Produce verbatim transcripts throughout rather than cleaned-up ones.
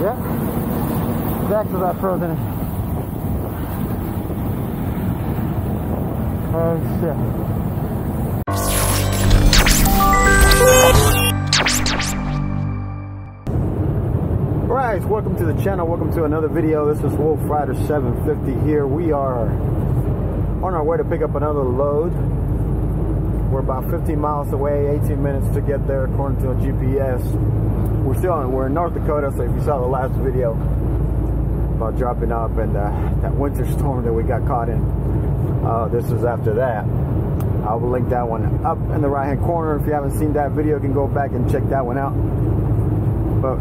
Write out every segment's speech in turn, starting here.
Yep. Exactly what I frozen it. Oh, shit. Guys, welcome to the channel. Welcome to another video. This is Wolf Rider seven fifty here. We are on our way to pick up another load. We're about fifteen miles away, eighteen minutes to get there according to a G P S. We're still in, we're in North Dakota, so if you saw the last video about dropping off and uh, that winter storm that we got caught in, uh, this is after that. I will link that one up in the right hand corner. If you haven't seen that video, you can go back and check that one out. But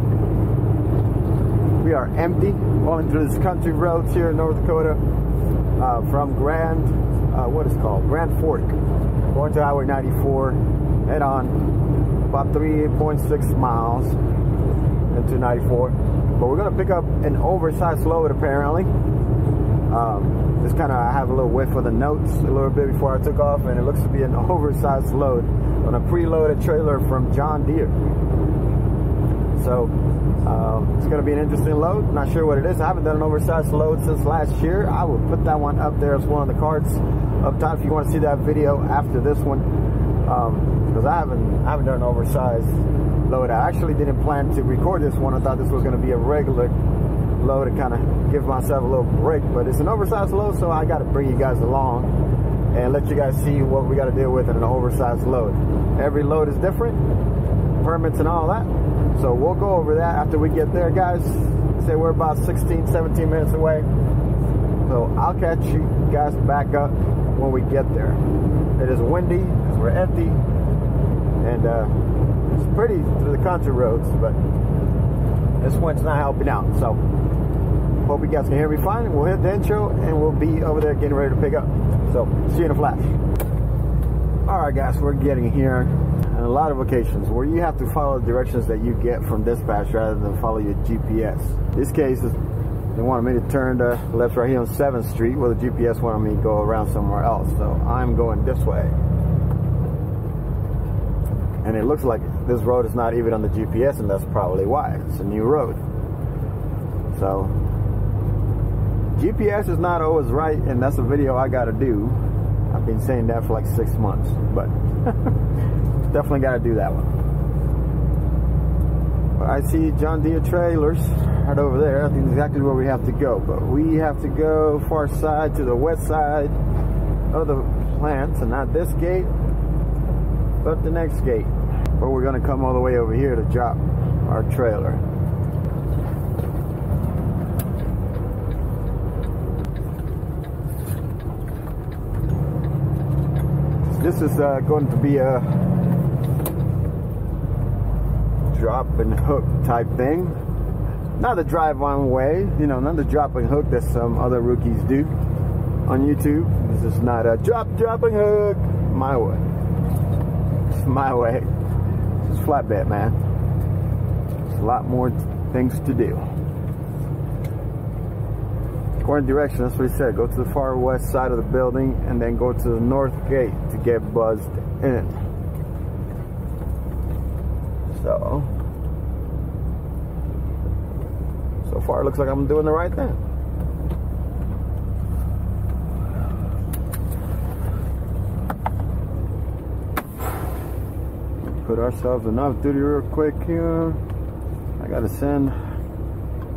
we are empty, going through these country roads here in North Dakota, uh, from Grand, uh, what is it called? Grand Fork, going to Highway ninety-four, head on, about three point six miles into ninety-four. But we're gonna pick up an oversized load apparently. Um, just kinda, I have a little whiff of the notes a little bit before I took off, and it looks to be an oversized load on a preloaded trailer from John Deere. So, um, it's going to be an interesting load. I'm not sure what it is. I haven't done an oversized load since last year. I will put that one up there as one of the cards up top if you want to see that video after this one. Um, because I haven't, I haven't done an oversized load. I actually didn't plan to record this one. I thought this was going to be a regular load to kind of give myself a little break. But it's an oversized load, so I got to bring you guys along and let you guys see what we got to deal with in an oversized load. Every load is different, permits and all that. So we'll go over that after we get there, guys. Say we're about sixteen, seventeen minutes away. So I'll catch you guys back up when we get there. It is windy, we're empty, and uh, it's pretty through the country roads, but this wind's not helping out. So hope you guys can hear me fine. We'll hit the intro and we'll be over there getting ready to pick up. So see you in a flash. All right, guys, we're getting here. And a lot of occasions where you have to follow the directions that you get from dispatch rather than follow your G P S. In this case, they wanted me to turn to left right here on seventh street, where the G P S wanted me to go around somewhere else, so I'm going this way. And it looks like this road is not even on the G P S, and that's probably why. It's a new road. So, G P S is not always right, and that's a video I gotta do. I've been saying that for like six months, but... definitely got to do that one. But I see John Deere trailers right over there. I think that's exactly where we have to go. But we have to go far side to the west side of the plant. So not this gate, but the next gate. But we're going to come all the way over here to drop our trailer. This is uh, going to be a drop and hook type thing, not the drive on way, you know, not the drop and hook that some other rookies do on YouTube. This is not a drop dropping hook my way. It's my way. It's flatbed, man. There's a lot more things to do. According to direction, that's what he said, go to the far west side of the building and then go to the north gate to get buzzed in. So, so far it looks like I'm doing the right thing. Put ourselves in off duty real quick here. I gotta send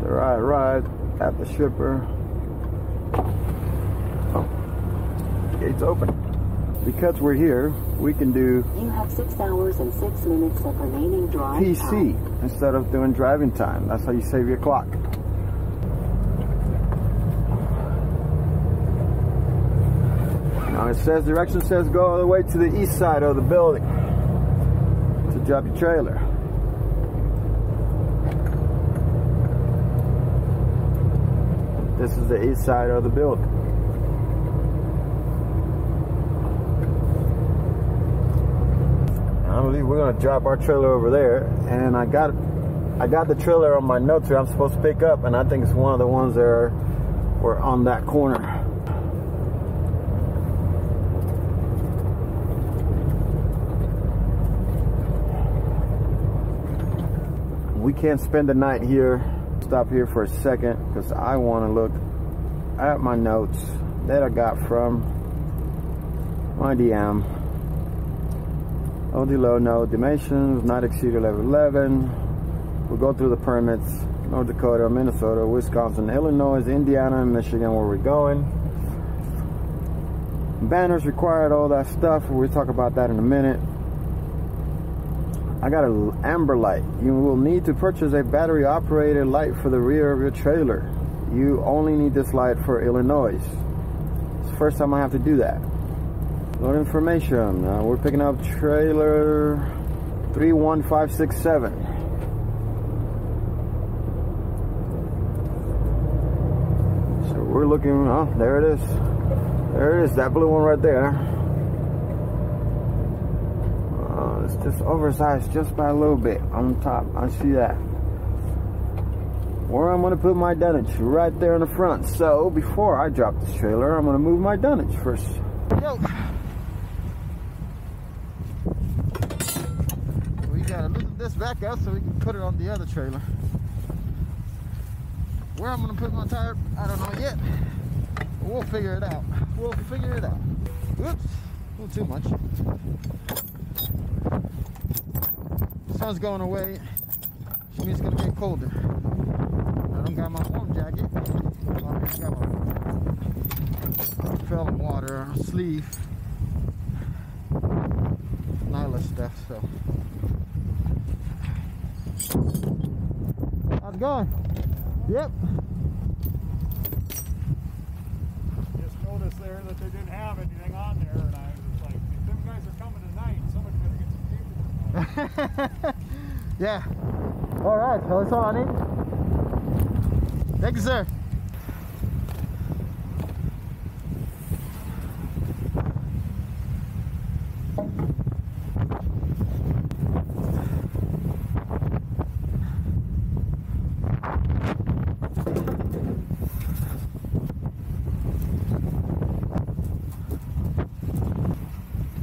the right ride at the shipper. Oh, gate's open. Because we're here, we can do you have six hours and six minutes of remaining drive P C time. Instead of doing driving time. That's how you save your clock. Now it says direction says go all the way to the east side of the building to drop your trailer. This is the east side of the building. I believe we're gonna drop our trailer over there, and I got, I got the trailer on my notes here I'm supposed to pick up, and I think it's one of the ones that are, were on that corner. We can't spend the night here. stop here for a second because I want to look at my notes that I got from my D M. O D low, no dimensions, not exceed eleven eleven. We'll go through the permits. North Dakota, Minnesota, Wisconsin, Illinois, Indiana, and Michigan, where we're going. Banners required, all that stuff. We'll talk about that in a minute. I got an amber light. You will need to purchase a battery operated light for the rear of your trailer. You only need this light for Illinois. It's the first time I have to do that. More information. Uh, we're picking up trailer three one five six seven. So we're looking, oh, there it is. There it is, that blue one right there. Uh, it's just oversized just by a little bit on top. I see that. Where I'm gonna put my dunnage, right there in the front. So before I drop this trailer, I'm gonna move my dunnage first. Yo. We gotta loosen this back up so we can put it on the other trailer. Where I'm gonna put my tire, I don't know yet. But we'll figure it out. We'll figure it out. Oops, a little too much. The sun's going away, which means it's gonna get colder. I got my warm jacket. I got my felon water sleeve, Nyla stuff. So how's it going? Yep. Just noticed there that they didn't have anything on there, and I was like, if them guys are coming tonight, somebody better get some people. Yeah. All right. So it's all I need. Thank you, sir.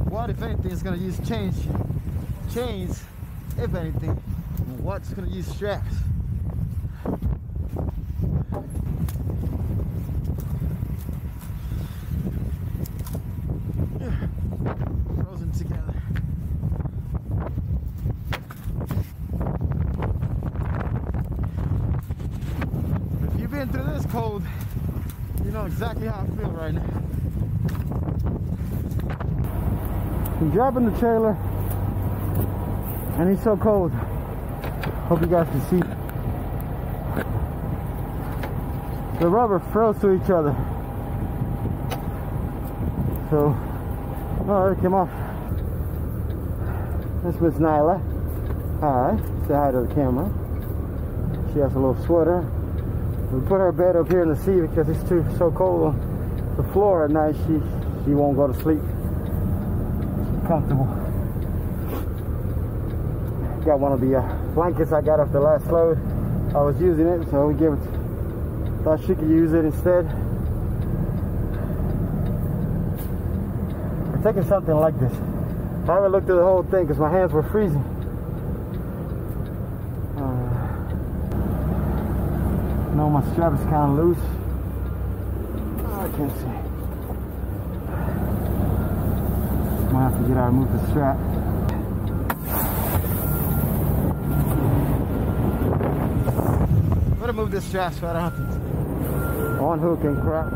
What, if anything, is going to use change? Chains, if anything. What's going to use straps? Exactly how I feel right now. I'm dropping the trailer and it's so cold. Hope you guys can see. The rubber froze to each other. So, oh, it came off. This was Nyla. Hi, say hi to the camera. She has a little sweater. We put her bed up here in the sea because it's too so cold on the floor at night. She she won't go to sleep. She's comfortable. Got one of the uh, blankets I got off the last load. I was using it, so we gave it. To, thought she could use it instead. We're taking something like this. I haven't looked at the whole thing because my hands were freezing. No, my strap is kind of loose. Oh, I can't see. I'm gonna have to get out and move the strap. I'm gonna move this strap so I don't have to. On hook and crap.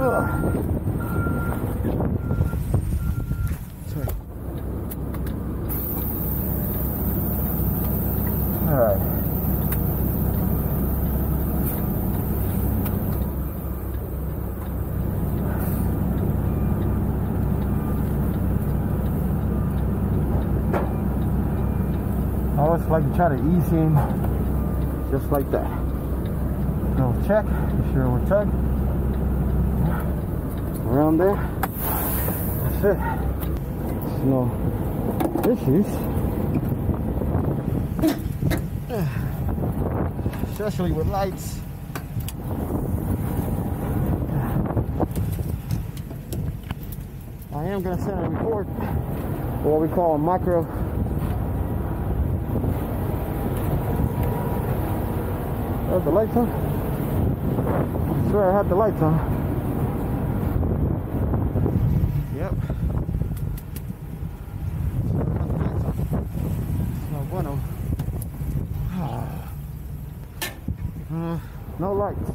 Ugh. All right. Like to try to ease in just like that. Little check, make sure we're tugged. Around there. That's it. There's no issues. Especially with lights. I am gonna set a record, or what we call a micro. I had the lights on? I swear I had the lights on. Yep. I had the lights on. It's no bueno. Uh, no lights.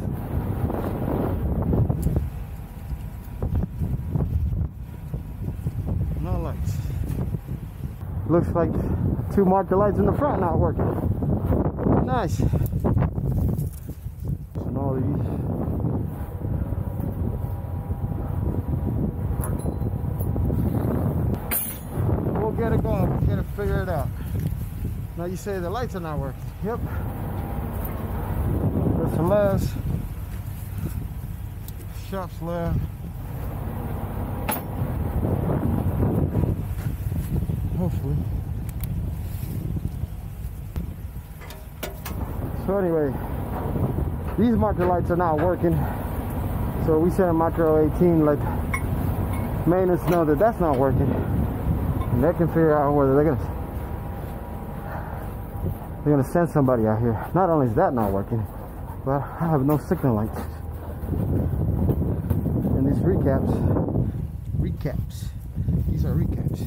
No lights. Looks like two marker lights in the front not working. Nice. And all these. We'll get it going. We'll get it figured out. Now you say the lights are not working. Yep. That's the left. Shop's left. Hopefully. So anyway, these marker lights are not working. So we sent a micro eighteen, like, maintenance know that that's not working. And they can figure out whether they're gonna, they're gonna send somebody out here. Not only is that not working, but I have no signal lights. And these recaps, recaps, these are recaps. I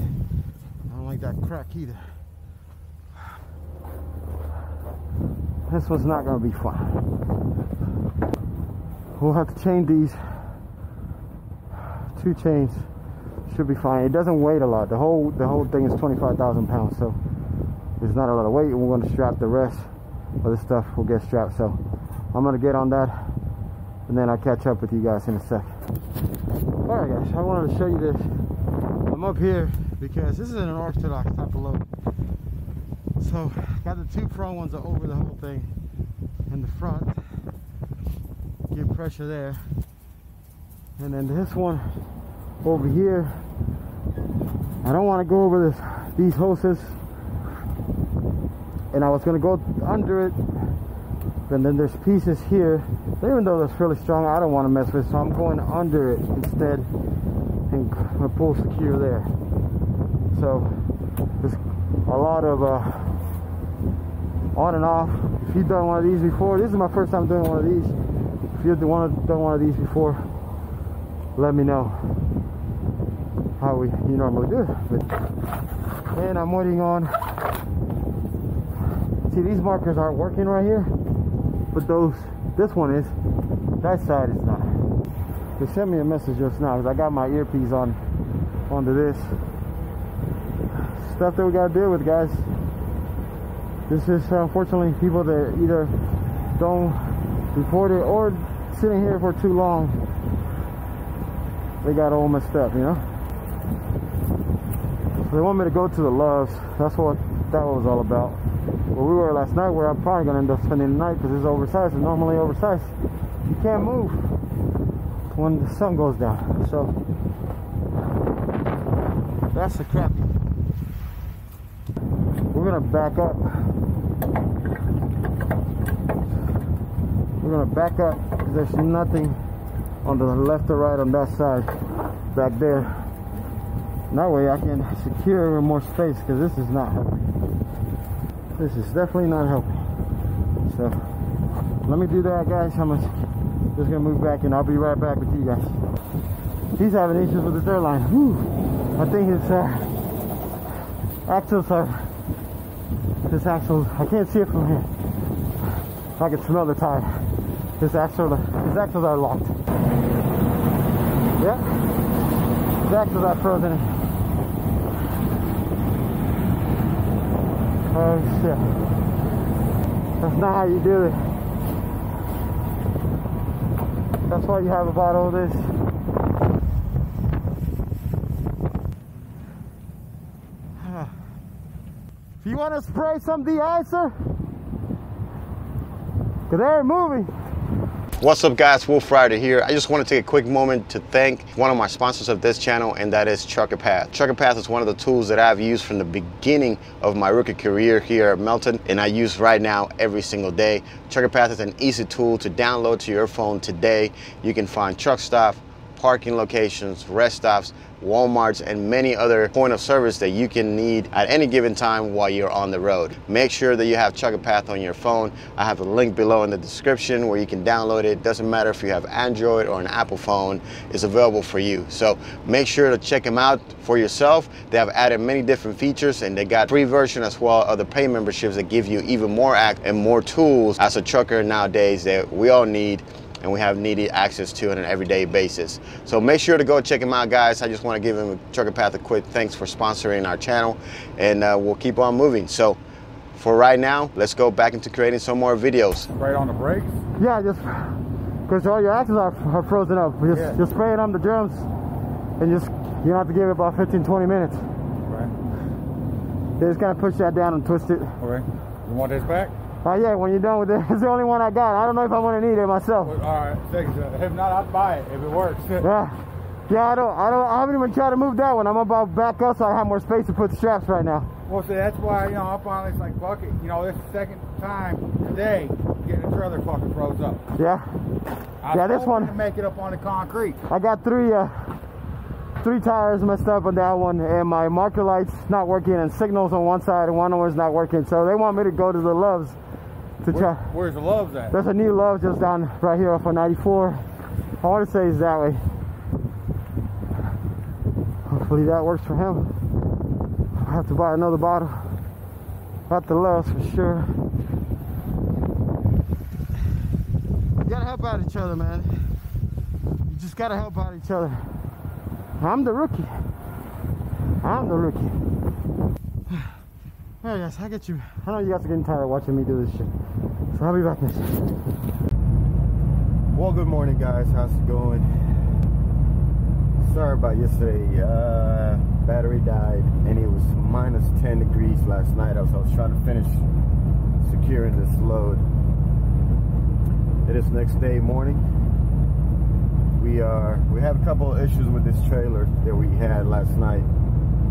don't like that crack either. This one's not gonna be fun. We'll have to chain these. Two chains should be fine. It doesn't weigh a lot. The whole the whole thing is twenty-five thousand pounds, so it's not a lot of weight. We're gonna strap the rest of the stuff. We'll get strapped. So I'm gonna get on that, and then I'll catch up with you guys in a sec. All right, guys. I wanted to show you this. I'm up here because this is an orthodox type of load. So got the two front ones are over the whole thing in the front. Get pressure there. And then this one over here. I don't want to go over this these hoses. And I was gonna go under it. And then there's pieces here. Even though that's really strong, I don't want to mess with it, so I'm going under it instead and pull secure there. So there's a lot of uh on and off. If you've done one of these before, this is my first time doing one of these. If you've done one of these before, let me know how we, you normally do it. But, and I'm waiting on, see these markers aren't working right here, but those, this one is, that side is not. They sent me a message just now, because I got my earpiece on, onto this. Stuff that we gotta deal with, guys. This is uh, unfortunately people that either don't report it or sitting here for too long. They got all messed up, you know? So they want me to go to the Loves. That's what that was all about. Where we were last night, where I'm probably gonna end up spending the night because it's oversized, and normally oversized, you can't move when the sun goes down. So that's the crap. We're gonna back up. We're gonna back up because there's nothing on the left or right on that side back there. And that way I can secure more space because this is not helping. This is definitely not helping. So let me do that, guys. I'm just gonna move back and I'll be right back with you guys. He's having issues with the third line. Whew. I think his uh, axles are. This axle, I can't see it from here. I can smell the tire. This axle, these axles are locked. Yep. The axles are frozen. Oh shit. That's not how you do it. That's why you have about all this. If you want to spray some de-icer, because they ain't moving. What's up, guys? Wolf Rider here. I just want to take a quick moment to thank one of my sponsors of this channel, and that is Trucker Path. Trucker Path is one of the tools that I've used from the beginning of my rookie career here at Melton, and I use right now every single day. Trucker Path is an easy tool to download to your phone today. You can find truck stuff, parking locations, rest stops, Walmarts, and many other point of service that you can need at any given time while you're on the road. Make sure that you have Trucker Path on your phone. I have a link below in the description where you can download it. Doesn't matter if you have Android or an Apple phone, it's available for you. So make sure to check them out for yourself. They have added many different features, and they got free version as well of the pay memberships that give you even more act and more tools as a trucker nowadays that we all need and we have needed access to on an everyday basis. So make sure to go check them out, guys. I just want to give them Trucker Path a quick thanks for sponsoring our channel, and uh, we'll keep on moving. So for right now, let's go back into creating some more videos. Right on the brakes? Yeah, just because all your axles are, are frozen up. Just, yeah. just spray it on the drums and just, you don't have to give it about fifteen, twenty minutes. Right. They just kind of push that down and twist it. All right. You want this back? Oh uh, yeah, when you're done with it, it's the only one I got. I don't know if I'm gonna need it myself. Well, all right, thanks. If not, I'll buy it if it works. yeah, yeah. I don't, I don't, I haven't even tried to move that one. I'm about back up, so I have more space to put the straps right now. Well, see, that's why, you know, I finally like bucket. You know, this is the second time today getting a trailer fucking froze up. Yeah. I yeah, this one. To make it up on the concrete. I got three, uh, three tires messed up on that one, and my marker lights not working, and signals on one side, and one one's not working. So they want me to go to the Loves. Where, where's the Loves at? There's a new Loves just down right here off of ninety-four. I want to say it's that way. Hopefully that works for him. I have to buy another bottle. Not the Loves for sure. You gotta help out each other, man. You just gotta help out each other. I'm the rookie. I'm the rookie. Alright guys, I get you. I know you guys are getting tired of watching me do this shit. So I'll be back next time. Well, good morning guys, how's it going? Sorry about yesterday, uh, battery died and it was minus ten degrees last night. I was, I was trying to finish securing this load. It is next day morning. We are, we have a couple of issues with this trailer that we had last night.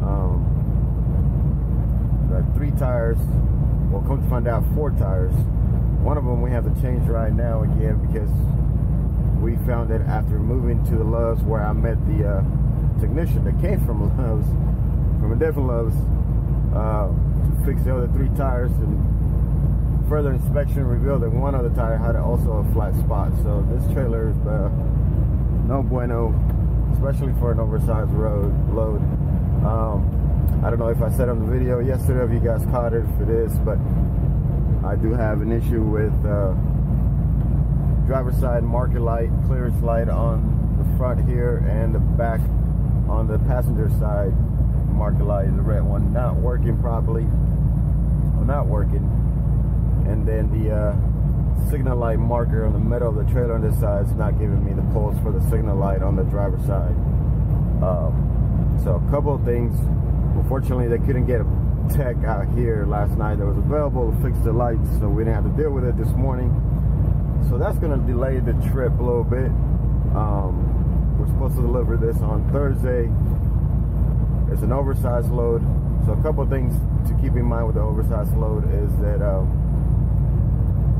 Um, Three tires, well, come to find out, four tires. One of them we have to change right now again because we found that after moving to the Loves, where I met the uh, technician that came from Loves, from a different Loves, uh, to fix the other three tires, and further inspection revealed that one other tire had also a flat spot. So this trailer is uh, no bueno, especially for an oversized road load. Um, I don't know if I said on the video yesterday, if you guys caught it, for this, but I do have an issue with uh, driver's side marker light, clearance light on the front here, and the back on the passenger side marker light, the red one, not working properly, or not working, and then the uh, signal light marker on the middle of the trailer on this side is not giving me the pulse for the signal light on the driver's side. Um, so a couple of things. Unfortunately, they couldn't get a tech out here last night that was available to fix the lights, so we didn't have to deal with it this morning. So that's going to delay the trip a little bit. Um, we're supposed to deliver this on Thursday. It's an oversized load, so a couple of things to keep in mind with the oversized load is that um,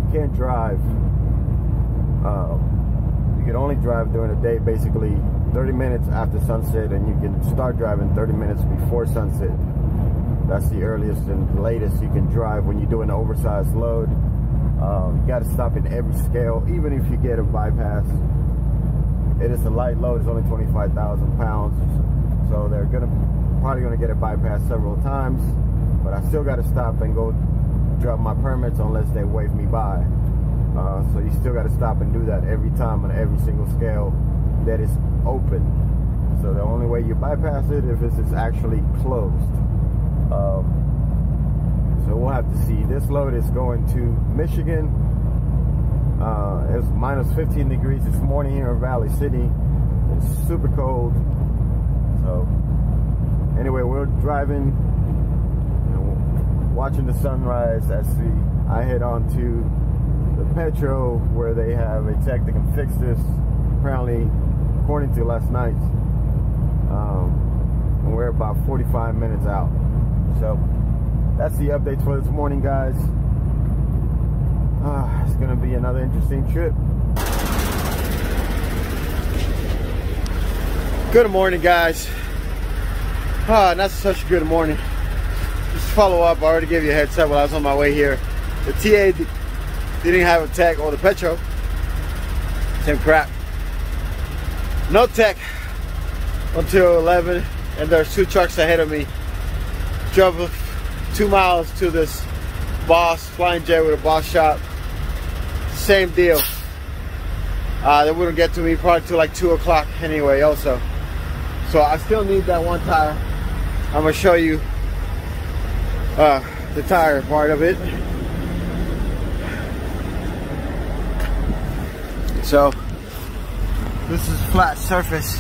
you can't drive. Uh, you can only drive during the day, basically. thirty minutes after sunset, and you can start driving thirty minutes before sunset. That's the earliest and latest you can drive when you do an oversized load. Um, you gotta stop in every scale, even if you get a bypass. It is a light load, it's only twenty-five thousand pounds. So they're gonna probably gonna get a bypass several times, but I still gotta stop and go drop my permits unless they wave me by. Uh, so you still gotta stop and do that every time on every single scale that is open. So the only way you bypass it if it's, it's actually closed. Um, so we'll have to see. This load is going to Michigan. Uh, it was minus fifteen degrees this morning here in Valley City. It's super cold. So anyway, we're driving and watching the sunrise as we I head on to the Petro where they have a tech that can fix this. Apparently, according to last night, um, and we're about forty-five minutes out. So that's the update for this morning, guys. Uh, it's gonna be another interesting trip. Good morning, guys. Ah, not such a good morning. Just to follow up, I already gave you a heads up while I was on my way here. The T A didn't have a tech, or the petrol. Same crap. No tech until eleven, and there's two trucks ahead of me. Drove two miles to this Boss Flying J with a Boss shop. Same deal. Uh, they wouldn't get to me probably till like two o'clock anyway also. So I still need that one tire. I'm gonna show you uh, the tire part of it. So this is flat surface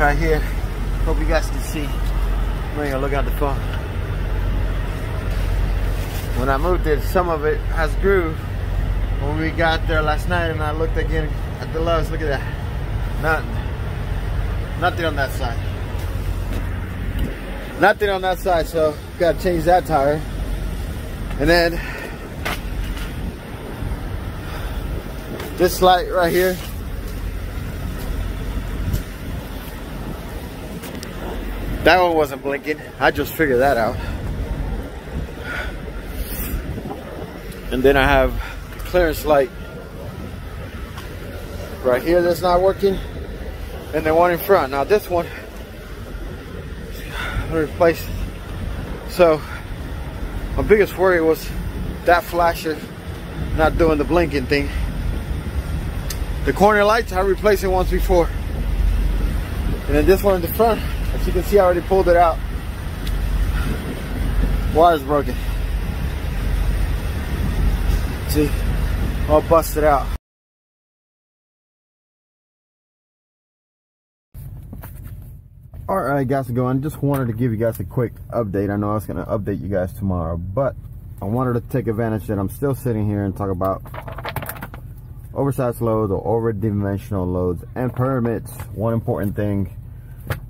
right here. Hope you guys can see. I'm gonna look at the phone. When I moved it, some of it has groove. When we got there last night and I looked again at the lugs, look at that. Nothing. Nothing on that side. Nothing on that side, so gotta change that tire. And then this light right here. That one wasn't blinking. I just figured that out. And then I have the clearance light right here that's not working, and the one in front. Now this one I replaced. So my biggest worry was that flasher not doing the blinking thing. The corner lights I replaced it once before, and then this one in the front, as you can see, I already pulled it out. Wire's broken. See, all busted out. All right, guys, going. Just wanted to give you guys a quick update. I know I was gonna update you guys tomorrow, but I wanted to take advantage that I'm still sitting here and talk about oversized loads or over-dimensional loads and permits. One important thing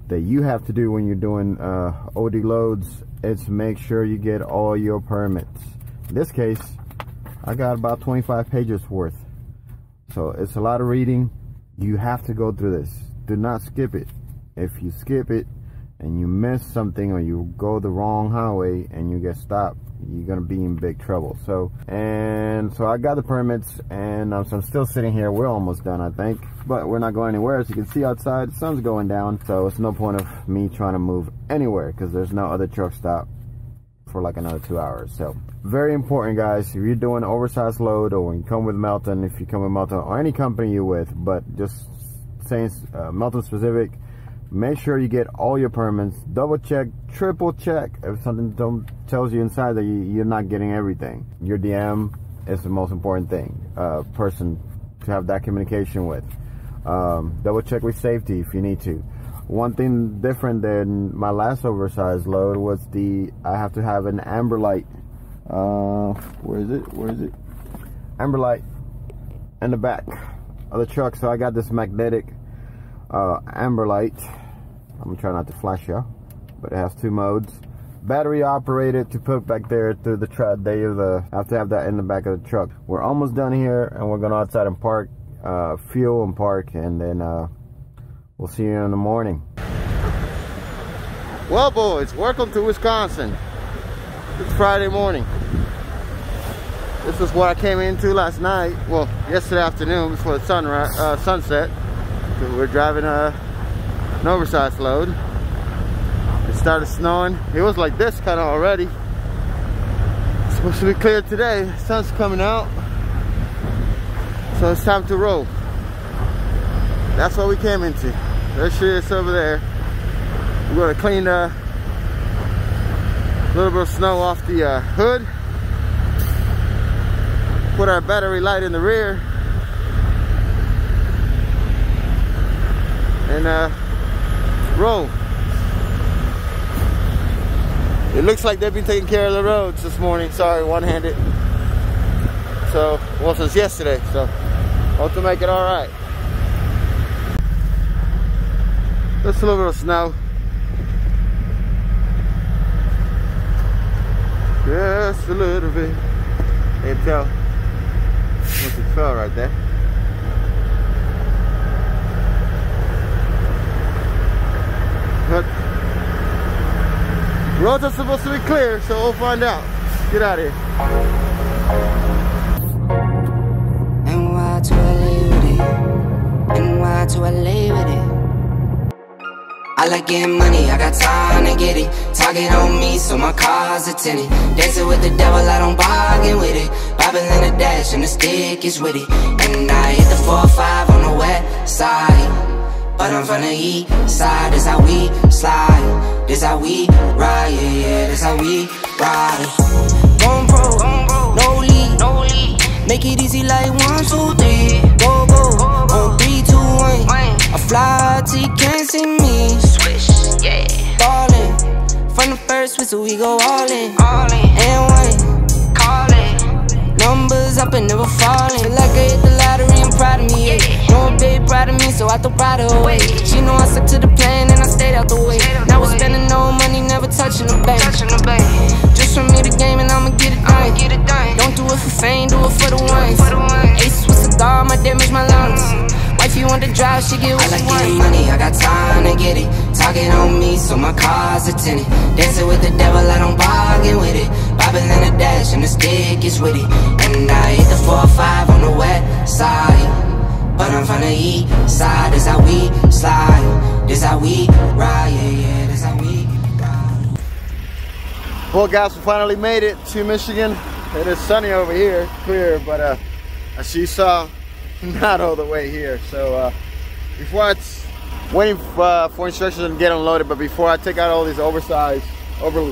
that you have to do when you're doing uh, O D loads is make sure you get all your permits. In this case, I got about twenty-five pages worth. So it's a lot of reading. You have to go through this. Do not skip it. If you skip it and you miss something or you go the wrong highway and you get stopped, you're gonna be in big trouble. So, and so I got the permits, and um, so I'm still sitting here. We're almost done, I think, but we're not going anywhere. As you can see outside, the sun's going down. So it's no point of me trying to move anywhere because there's no other truck stop for like another two hours. So very important, guys, if you're doing oversized load or when you come with Melton, if you come with Melton or any company you're with, but just saying uh, Melton specific, make sure you get all your permits. Double check, triple check. If something don't tells you inside that you, you're not getting everything, your D M is the most important thing, uh, person to have that communication with. Um, double check with safety if you need to. One thing different than my last oversized load was the, I have to have an amber light. Uh, where is it? Where is it? Amber light in the back of the truck. So I got this magnetic uh, amber light. I'm gonna try not to flash y'all, but it has two modes. Battery operated to put back there through the truck. They the, have to have that in the back of the truck. We're almost done here, and we're going outside and park, uh, fuel and park, and then uh, we'll see you in the morning. Well, boys, welcome to Wisconsin. It's Friday morning. This is what I came into last night. Well, yesterday afternoon before the sun uh, sunset. We were driving a, an oversized load. It started snowing. It was like this kind of already. It's supposed to be clear today. The sun's coming out, so it's time to roll. That's what we came into. There she is over there. We're going to clean a little bit of snow off the uh, hood. Put our battery light in the rear. And uh, roll. It looks like they've been taking care of the roads this morning. Sorry, one-handed. So, well, since yesterday. So, hope to make it all right. Just a little bit of snow. Just a little bit. You can tell once it fell right there. But roads are supposed to be clear, so we'll find out. Get out of here. And why do I lay with it? And why do I lay with it? I like getting money, I got time to get it. Target on me, so my car's a tenant. Dancing with the devil, I don't bargain with it. Bobbing in a dash and the stick is with it. And I hit the four five on the wet side. But I'm from the east side, this how we slide, this how we ride, yeah, yeah, this how we ride. Gon' pro, no lead, no lead, make it easy like one, two, three, go, go, go, go. On three, two, one, one. I fly, T can't see me, swish, yeah, ballin', from the first whistle we go all in, all in, and one. Numbers up and never falling. Like I hit the lottery and proud of me, yeah. No babe proud of me, so I throw pride away. She know I stuck to the plan and I stayed out the way. Now we're spending no money, never touching the bank. Just from me the game and I'ma get it done. Don't do it for fame, do it for the ones. Ace was a dog, my damage my lungs. If you want to drive, she get what you want. I like getting money, I got time to get it. Target on me, so my car's a tenant. Dancing with the devil, I don't bargain with it. Bobbing in a dash and the stick is with it. And I hit the four five on the wet side. But I'm from the east side, this how we slide, this how we ride, yeah, yeah, this how we ride. Well guys, we finally made it to Michigan. It is sunny over here, clear, but uh, as you saw, not all the way here. So uh, before I waiting uh, for instructions and get unloaded, but before I take out all these oversized over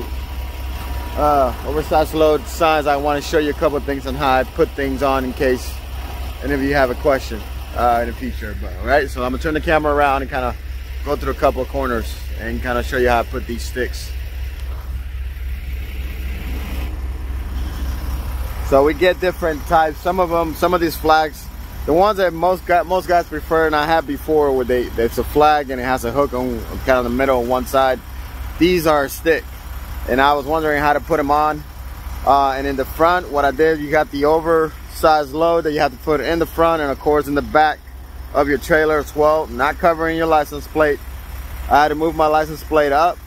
uh, oversized load signs, I want to show you a couple of things on how I put things on in case any of you have a question uh, in the future. But all right, so I'm gonna turn the camera around and kind of go through a couple of corners and kind of show you how I put these sticks. So we get different types. Some of them, some of these flags. The ones that most guys, most guys prefer, and I have before, where they it's a flag and it has a hook on kind of the middle on one side. These are a stick, and I was wondering how to put them on. Uh, and in the front, what I did, you got the oversized load that you have to put in the front, and of course in the back of your trailer as well, not covering your license plate. I had to move my license plate up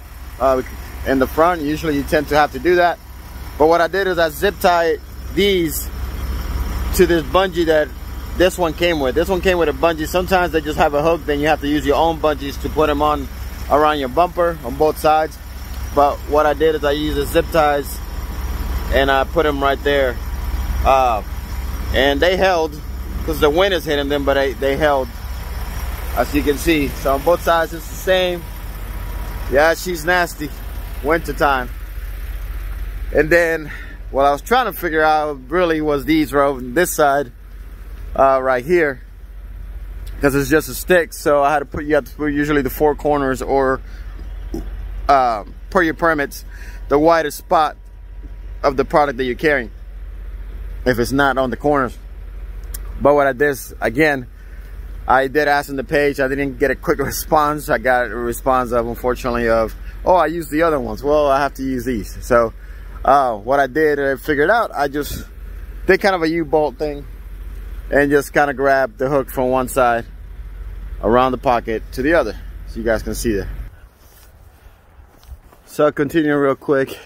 uh, in the front. Usually you tend to have to do that, but what I did is I zip tied these to this bungee that this one came with. This one came with a bungee. Sometimes they just have a hook, then you have to use your own bungees to put them on around your bumper on both sides. But what I did is I used the zip ties and I put them right there. Uh, and they held, because the wind is hitting them, but they, they held, as you can see. So on both sides it's the same. Yeah, she's nasty, winter time. And then what I was trying to figure out really was these were over on this side. Uh, right here, because it's just a stick, so I had to put you have to put usually the four corners or uh, per your permits, the widest spot of the product that you're carrying, if it's not on the corners. But what I did again, I did ask on the page. I didn't get a quick response. I got a response of unfortunately of oh I used the other ones. Well, I have to use these. So uh, what I did, I figured out. I just did kind of a U-bolt thing. And just kind of grab the hook from one side around the pocket to the other, so you guys can see that. So continuing real quick,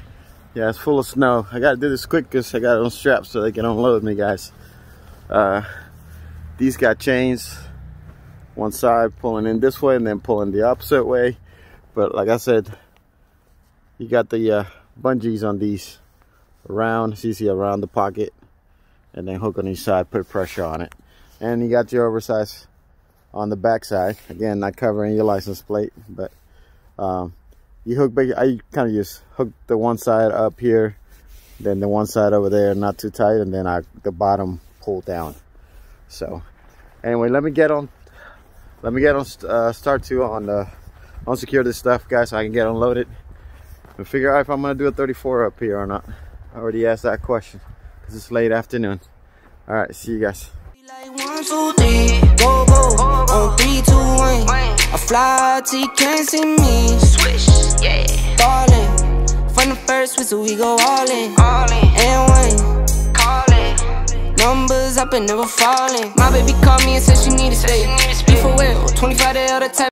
yeah, it's full of snow. I gotta do this quick because I gotta unstrap so they can unload me, guys. Uh, these got chains, one side pulling in this way and then pulling the opposite way. But like I said, you got the uh, bungees on these around, so you see around the pocket. And then hook on each side, put pressure on it. And you got your oversized on the back side. Again, not covering your license plate, but um, you hook big. I kind of just hook the one side up here, then the one side over there, not too tight, and then I the bottom pull down. So, anyway, let me get on. Let me get on uh, start to on the on secure this stuff, guys, so I can get unloaded and figure out if I'm gonna do a thirty-four up here or not. I already asked that question. It's late afternoon. All right, see you guys. I fly, T can't see me. Swish, yeah. Ballin', from the first whistle we go all in, all in, and one. Numbers up and never falling. My baby called me and said she needed a stay. Be for real, twenty-five to L, that type.